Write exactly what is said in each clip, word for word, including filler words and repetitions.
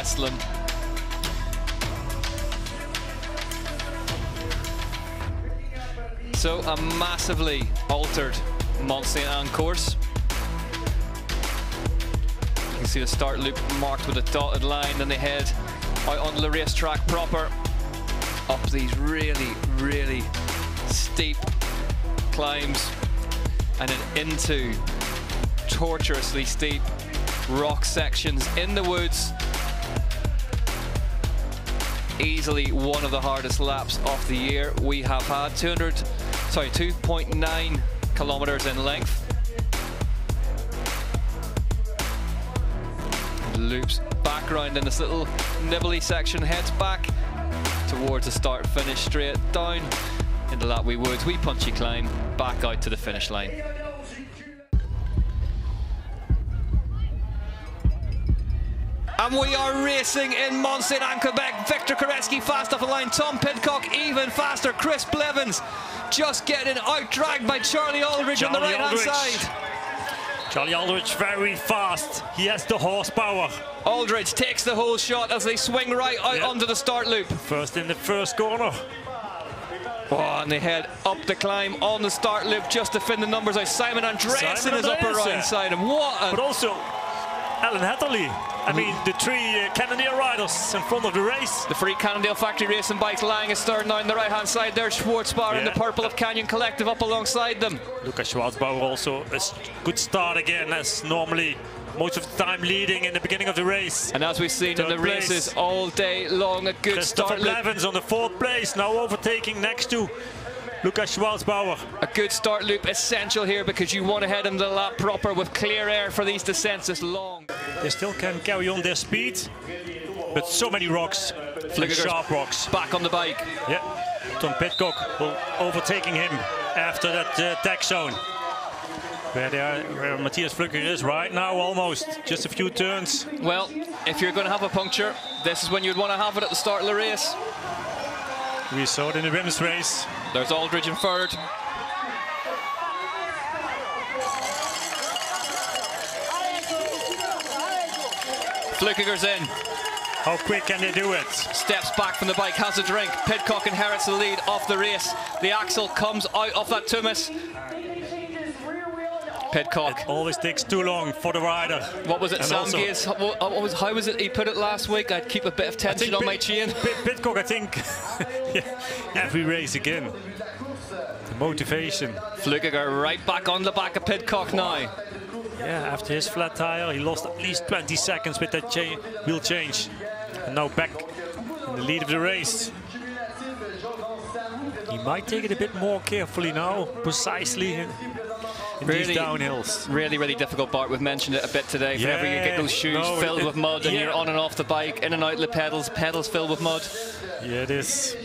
Westland. So a massively altered Mont-Sainte-Anne course. You can see the start loop marked with a dotted line, then they head out onto the racetrack proper, up these really, really steep climbs, and then into tortuously steep rock sections in the woods. Easily one of the hardest laps of the year we have had. two hundred, sorry, two point nine kilometers in length. Loops back round in this little nibbly section, heads back towards the start finish straight, down into Lapwee Woods, wee punchy climb, back out to the finish line. And we are racing in Mont-Sainte-Anne, Quebec. Victor Koretzky fast off the line, Tom Pidcock even faster, Chris Blevins just getting out-dragged by Charlie Aldridge Charlie on the right-hand side. Charlie Aldridge very fast, he has the horsepower. Aldridge takes the whole shot as they swing right out yep. onto the start loop. First in the first corner. Oh, and they head up the climb on the start loop just to fin the numbers out. Simon Andreassen is up around side him. What a... But also, Alan Hatherly. I mean, the three uh, Cannondale riders in front of the race. The free Cannondale factory racing bikes lying a stern now on the right-hand side. There's Schwarzbauer yeah. in the purple of Canyon Collective up alongside them. Lucas Schwarzbauer also a good start again, as normally most of the time leading in the beginning of the race. And as we've seen third in the place. races all day long, a good start. Christopher Blevins on the fourth place, now overtaking next to Lucas Schwarzbauer. A good start loop essential here because you want to head in the lap proper with clear air for these descents as long. They still can carry on their speed, but so many rocks, sharp rocks. Back on the bike. Yeah, Tom Pidcock will overtaking him after that uh, tech zone. Where, they are, where Mathias Flückiger is right now almost, just a few turns. Well, if you're going to have a puncture, this is when you'd want to have it at the start of the race. We saw it in the women's race. There's Aldridge in third. Flückiger's in. How quick can they do it? Steps back from the bike, has a drink. Pidcock inherits the lead off the race. The axle comes out of that Tumas. Pidcock. It always takes too long for the rider. What was it, and Sam Gaze? What, what was, how was it he put it last week? I'd keep a bit of tension on Pid, my chain. Pid, Pidcock, I think, yeah, every race again. The motivation. Flückiger right back on the back of Pidcock now. Yeah, after his flat tire, he lost at least twenty seconds with that cha wheel change. And now back in the lead of the race. He might take it a bit more carefully now, precisely. In really, these downhills. Really, really difficult, Bart. We've mentioned it a bit today. Yeah, whenever you get those shoes no, filled it, with mud and yeah. you're on and off the bike, in and out of the pedals, pedals filled with mud. Yeah, it is.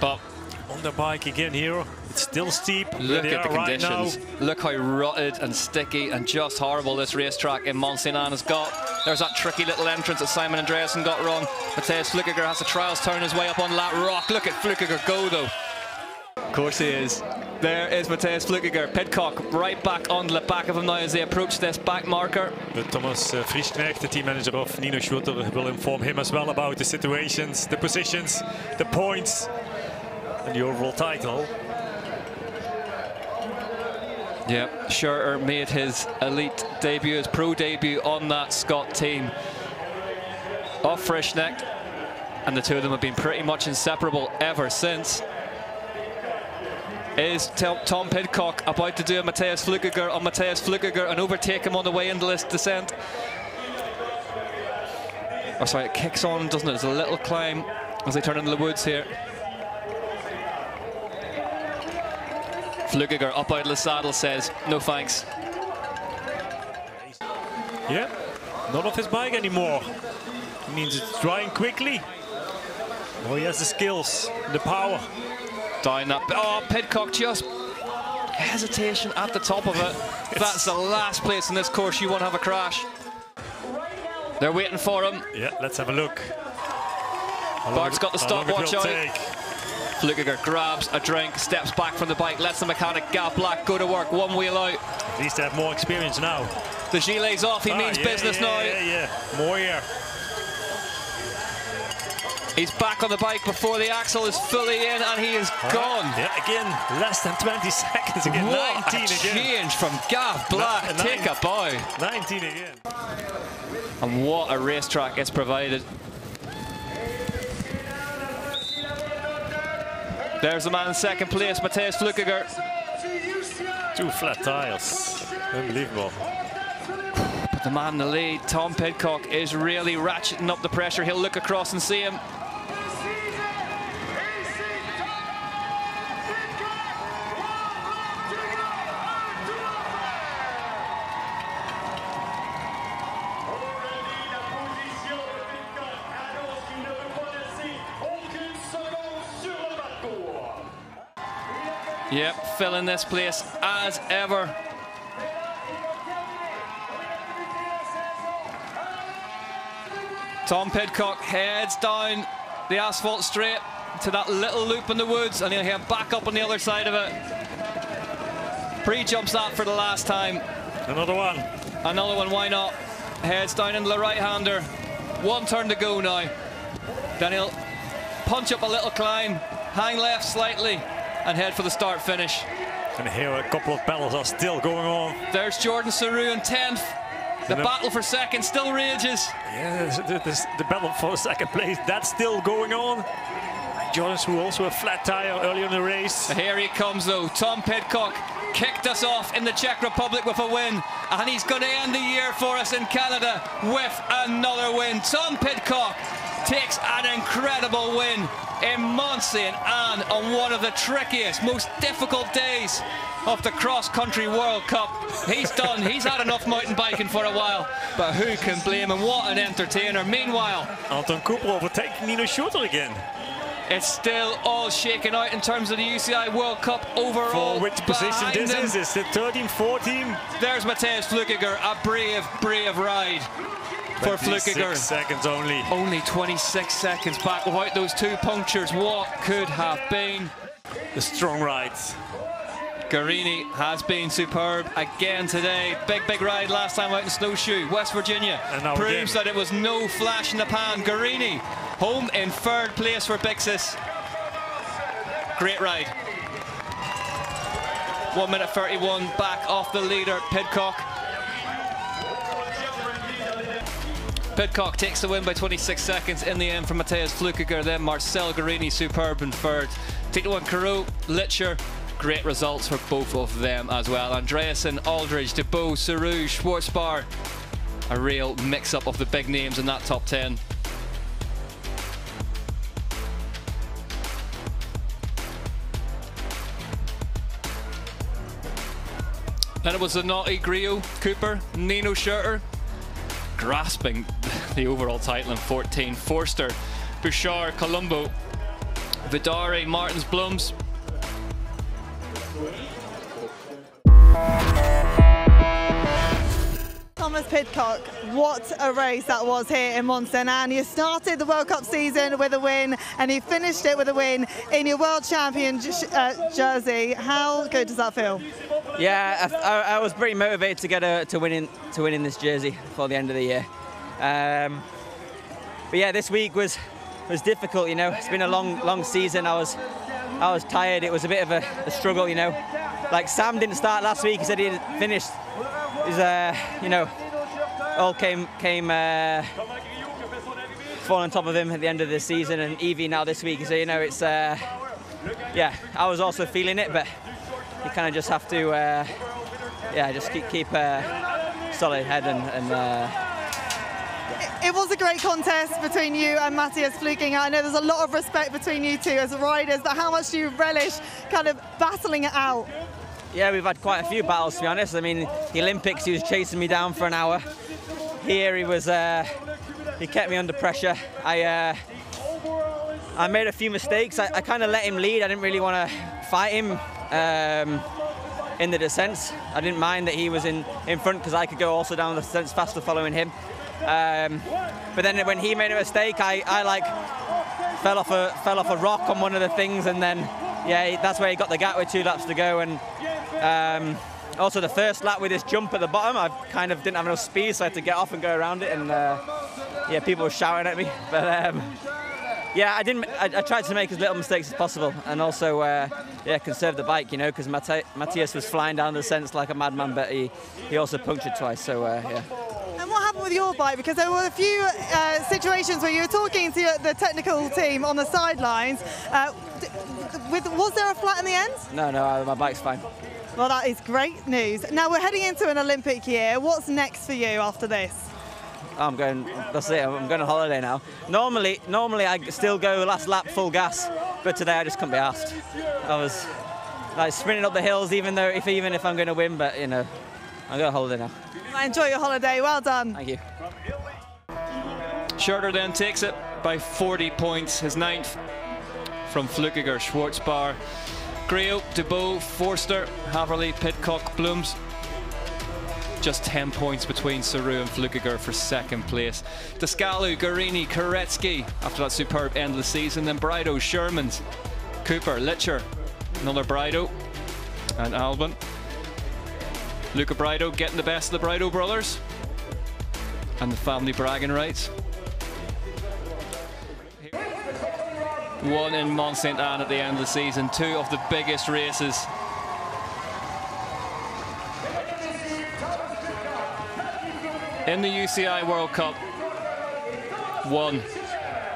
But on the bike again here, it's still steep. Look at the conditions. Right Look how rotted and sticky and just horrible this racetrack in Mont-Sainte-Anne has got. There's that tricky little entrance that Simon Andreassen got wrong. Mathias Flückiger has a trials turn his way up on that rock. Look at Flückiger go, though. Of course he is. There is Mathias Flückiger. Pidcock right back on the back of him now as they approach this back marker. But Thomas uh, Frischknecht, the team manager of Nino Schurter, will inform him as well about the situations, the positions, the points, and the overall title. Yep, Schurter made his elite debut, his pro debut on that Scott team of Frischknecht, and the two of them have been pretty much inseparable ever since. Is Tom Pidcock about to do a Mathias Flückiger on Mathias Flückiger and overtake him on the way into this descent? Oh, sorry, it kicks on, doesn't it? It's a little climb as they turn into the woods here. Flückiger up out of the saddle says, no thanks. Yeah, not off his bike anymore. It means it's drying quickly. Oh, he has the skills, the power. Down up. Oh, Pidcock just hesitation at the top of it. That's the last place in this course you want to have a crash. They're waiting for him. Yeah, let's have a look. Bart's got the stopwatch out. Flückiger grabs a drink, steps back from the bike, lets the mechanic Gav Black go to work, one wheel out. He needs to have more experience now. The gilets off, he ah, means yeah, business yeah, now. Yeah, yeah, more here. He's back on the bike before the axle is fully in, and he is right. gone. Yeah, again, less than twenty seconds again. What nineteen a again. Change from Gav Black. Nine, Take nine, a bow. nineteen again. And what a racetrack it's provided. There's the man in second place, Mathias Flückiger. Two flat tires. Unbelievable. But the man in the lead, Tom Pidcock, is really ratcheting up the pressure. He'll look across and see him. Yep, filling this place as ever. Tom Pidcock heads down the asphalt straight to that little loop in the woods, and he'll head back up on the other side of it. Pre-jumps that for the last time. Another one. Another one, why not? Heads down into the right-hander. One turn to go now. Then he'll punch up a little climb, hang left slightly, and head for the start finish. And here a couple of battles are still going on. There's Jordan Sarrou in tenth. The and battle for second still rages. Yes, yeah, the battle for second place, that's still going on. Jordan Sarrou also a flat tire earlier in the race. Here he comes though. Tom Pidcock kicked us off in the Czech Republic with a win, and he's going to end the year for us in Canada with another win. Tom Pidcock takes an incredible win in Mont-Sainte-Anne on one of the trickiest, most difficult days of the cross-country World Cup. He's done. He's had enough mountain biking for a while, but who can blame him? What an entertainer. Meanwhile, Anton Cooper overtaking Nino Schurter again. It's still all shaken out in terms of the U C I World Cup overall. For which position this him. is? Is it thirteen, fourteen? There's Mathias Flückiger. A brave, brave ride for Flückiger. Seconds only. Only twenty-six seconds back. Without those two punctures, what could have been? The strong rides. Guerrini has been superb again today. Big, big ride last time out in Snowshoe, West Virginia. And proves again that it was no flash in the pan. Guerrini home in third place for Bixis. Great ride. one minute thirty-one back off the leader, Pidcock. Pidcock takes the win by twenty-six seconds in the end from Mathias Flückiger. Then Marcel Guerrini, superb in third. Tito and Carew, Litcher, great results for both of them as well. Andreassen, Aldridge, De Boe, Sourouge, Schwarzbauer. A real mix-up of the big names in that top ten. Then it was the naughty Grio, Cooper, Nino Schurter, grasping the overall title in fourteen. Forster, Bouchard, Colombo, Vidari, Martins, Blums. Thomas Pidcock, what a race that was here in Mont-Sainte-Anne. You started the World Cup season with a win, and you finished it with a win in your world champion uh, jersey. How good does that feel? Yeah, I, I, I was pretty motivated to get a, to win in to win in this jersey before the end of the year. Um, but yeah, this week was was difficult. You know, it's been a long long season. I was I was tired. It was a bit of a, a struggle. You know, like Sam didn't start last week. He said he finished. Is uh, you know, all came came uh, fall on top of him at the end of the season, and Evie now this week. So you know, it's uh, yeah, I was also feeling it, but you kind of just have to uh, yeah, just keep keep uh, solid head and. and uh, It was a great contest between you and Mathias Flückiger. I know there's a lot of respect between you two as riders, but how much do you relish kind of battling it out? Yeah, we've had quite a few battles, to be honest. I mean, the Olympics, he was chasing me down for an hour. Here, he was, uh, he kept me under pressure. I uh, I made a few mistakes. I, I kind of let him lead. I didn't really want to fight him um, in the descents. I didn't mind that he was in, in front, because I could go also down the descents faster following him. Um, but then when he made a mistake, I, I like fell off a fell off a rock on one of the things, and then yeah, that's where he got the gap with two laps to go. And um, also the first lap with this jump at the bottom, I kind of didn't have enough speed, so I had to get off and go around it. And uh, yeah, people were shouting at me, but um, yeah, I didn't. I, I tried to make as little mistakes as possible, and also uh, yeah, conserve the bike, you know, because Mathias, Mathias was flying down the sense like a madman, but he he also punctured twice, so uh, yeah. And what happened with your bike? Because there were a few uh, situations where you were talking to the technical team on the sidelines. Uh, with, was there a flat in the end? No, no, my bike's fine. Well, that is great news. Now we're heading into an Olympic year. What's next for you after this? I'm going, that's it, I'm going on holiday now. Normally, normally I still go last lap full gas, but today I just couldn't be asked. I was like sprinting up the hills, even though, if even if I'm going to win, but you know, I'm going on holiday now. Well, enjoy your holiday, well done. Thank you. Schurter then takes it by forty points, his ninth from Flückiger, Schwarzbauer, Greo, De Boe, Forster, Hatherly, Pidcock, Blums. Just ten points between Sarrou and Flückiger for second place. Descalou, Guerrini, Koretzky after that superb end of the season. Then Brido, Shermans, Cooper, Litcher, another Brido, and Albin. Luca Brido getting the best of the Brido brothers and the family bragging rights. One in Mont-Sainte-Anne at the end of the season. Two of the biggest races. In the U C I World Cup, won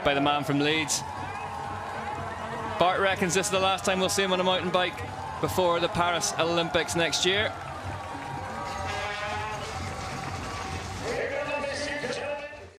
by the man from Leeds. Bart reckons this is the last time we'll see him on a mountain bike before the Paris Olympics next year.